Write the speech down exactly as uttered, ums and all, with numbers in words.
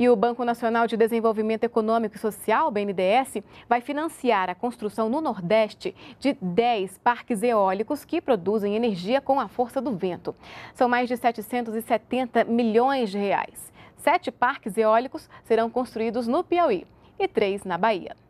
E o Banco Nacional de Desenvolvimento Econômico e Social, B N D E S, vai financiar a construção no Nordeste de dez parques eólicos que produzem energia com a força do vento. São mais de setecentos e setenta milhões de reais. Sete parques eólicos serão construídos no Piauí e três na Bahia.